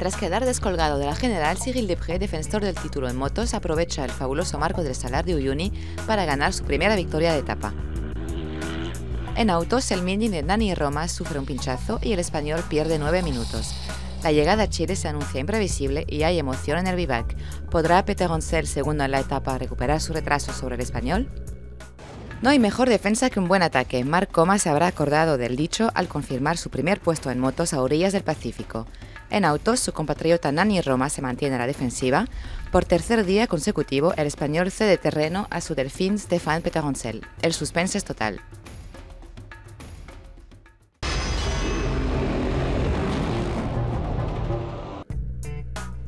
Tras quedar descolgado de la general, Cyril Despres, defensor del título en motos, aprovecha el fabuloso marco del Salar de Uyuni para ganar su primera victoria de etapa. En autos, el Mini de Nani Roma sufre un pinchazo y el español pierde 9 minutos. La llegada a Chile se anuncia imprevisible y hay emoción en el vivac. ¿Podrá Peterhansel, segundo en la etapa, recuperar su retraso sobre el español? No hay mejor defensa que un buen ataque. Marc Coma se habrá acordado del dicho al confirmar su primer puesto en motos a orillas del Pacífico. En autos, su compatriota Nani Roma se mantiene a la defensiva. Por tercer día consecutivo, el español cede terreno a su delfín Stéphane Peterhansel. El suspense es total.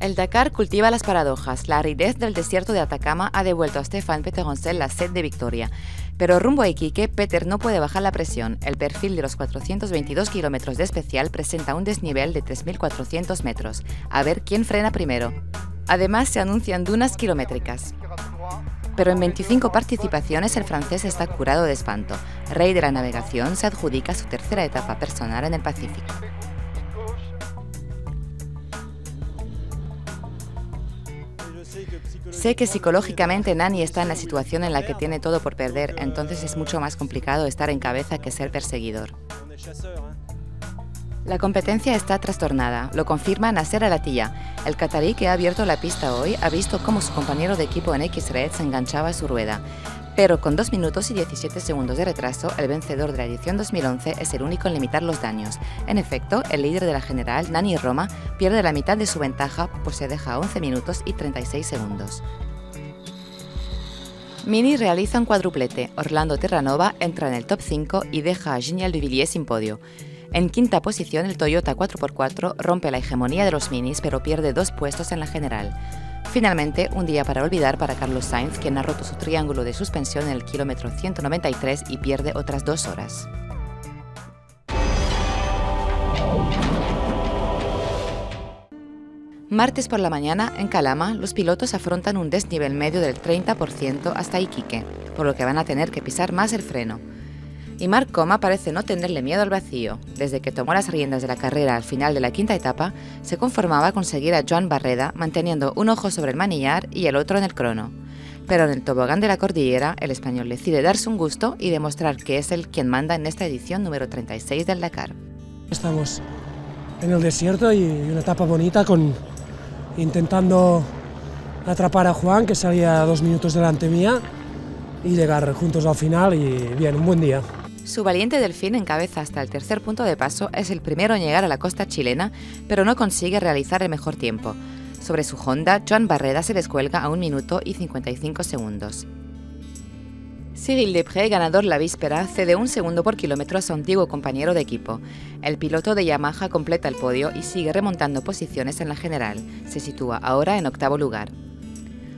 El Dakar cultiva las paradojas. La aridez del desierto de Atacama ha devuelto a Stéphane Peterhansel la sed de victoria. Pero rumbo a Iquique, Peter no puede bajar la presión. El perfil de los 422 kilómetros de especial presenta un desnivel de 3.400 metros. A ver quién frena primero. Además, se anuncian dunas kilométricas. Pero en 25 participaciones el francés está curado de espanto. Rey de la navegación, se adjudica su tercera etapa personal en el Pacífico. Sé que psicológicamente Nani está en la situación en la que tiene todo por perder, entonces es mucho más complicado estar en cabeza que ser perseguidor. La competencia está trastornada, lo confirma Nasser Al-Attiyah. El catarí que ha abierto la pista hoy ha visto cómo su compañero de equipo en X-Red se enganchaba a su rueda. Pero con 2 minutos y 17 segundos de retraso, el vencedor de la edición 2011 es el único en limitar los daños. En efecto, el líder de la general, Nani Roma, pierde la mitad de su ventaja, pues se deja 11 minutos y 36 segundos. Mini realiza un cuadruplete. Orlando Terranova entra en el top 5 y deja a Gignac de Villiers sin podio. En quinta posición, el Toyota 4x4 rompe la hegemonía de los minis, pero pierde 2 puestos en la general. Finalmente, un día para olvidar para Carlos Sainz, quien ha roto su triángulo de suspensión en el kilómetro 193 y pierde otras 2 horas. Martes por la mañana, en Calama, los pilotos afrontan un desnivel medio del 30% hasta Iquique, por lo que van a tener que pisar más el freno. Y Marc Coma parece no tenerle miedo al vacío. Desde que tomó las riendas de la carrera al final de la quinta etapa, se conformaba con seguir a Joan Barreda, manteniendo un ojo sobre el manillar y el otro en el crono. Pero en el tobogán de la cordillera, el español decide darse un gusto y demostrar que es él quien manda en esta edición número 36 del Dakar. Estamos en el desierto y una etapa bonita, intentando atrapar a Juan, que salía 2 minutos delante mía, y llegar juntos al final, y bien, un buen día. Su valiente delfín encabeza hasta el tercer punto de paso, es el primero en llegar a la costa chilena, pero no consigue realizar el mejor tiempo. Sobre su Honda, Joan Barreda se descuelga a 1 minuto y 55 segundos. Cyril Despres, ganador la víspera, cede 1 segundo por kilómetro a su antiguo compañero de equipo. El piloto de Yamaha completa el podio y sigue remontando posiciones en la general. Se sitúa ahora en 8º lugar.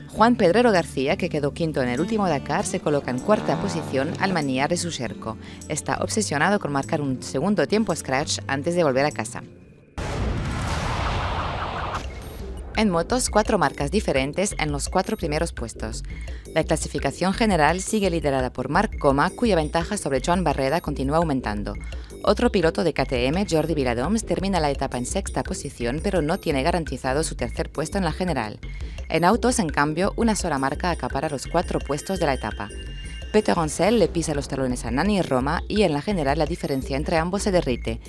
Juan Pedrero García, que quedó quinto en el último Dakar, se coloca en 4ª posición al manillar de su cerco. Está obsesionado con marcar un segundo tiempo scratch antes de volver a casa. En motos, 4 marcas diferentes en los 4 primeros puestos. La clasificación general sigue liderada por Marc Coma, cuya ventaja sobre Joan Barreda continúa aumentando. Otro piloto de KTM, Jordi Villadoms, termina la etapa en 6ª posición, pero no tiene garantizado su tercer puesto en la general. En autos, en cambio, una sola marca acapara los 4 puestos de la etapa. Peterhansel le pisa los talones a Nani Roma y en la general la diferencia entre ambos se derrite.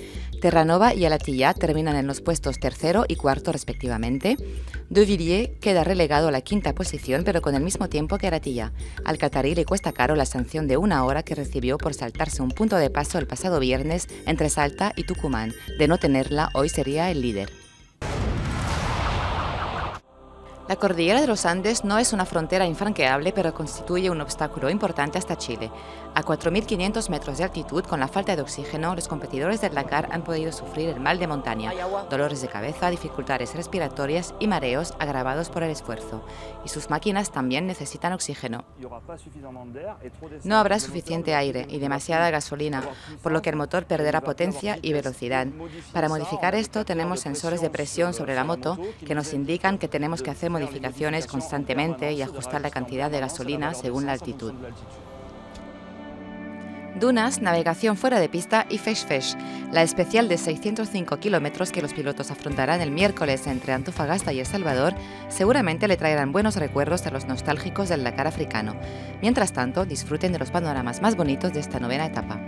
Terranova y Al-Attiyah terminan en los puestos 3º y 4º respectivamente. De Villiers queda relegado a la 5ª posición, pero con el mismo tiempo que Al-Attiyah. Al catarí le cuesta caro la sanción de 1 hora que recibió por saltarse un punto de paso el pasado viernes entre Salta y Tucumán. De no tenerla, hoy sería el líder. La cordillera de los Andes no es una frontera infranqueable, pero constituye un obstáculo importante hasta Chile. A 4.500 metros de altitud, con la falta de oxígeno, los competidores del Dakar han podido sufrir el mal de montaña, dolores de cabeza, dificultades respiratorias y mareos agravados por el esfuerzo. Y sus máquinas también necesitan oxígeno. No habrá suficiente aire y demasiada gasolina, por lo que el motor perderá potencia y velocidad. Para modificar esto, tenemos sensores de presión sobre la moto que nos indican que tenemos que hacer modificaciones constantemente y ajustar la cantidad de gasolina según la altitud. dunas, navegación fuera de pista y Fesh-Fesh, la especial de 605 kilómetros que los pilotos afrontarán el miércoles entre Antofagasta y El Salvador, seguramente le traerán buenos recuerdos a los nostálgicos del Dakar africano. Mientras tanto, disfruten de los panoramas más bonitos de esta novena etapa.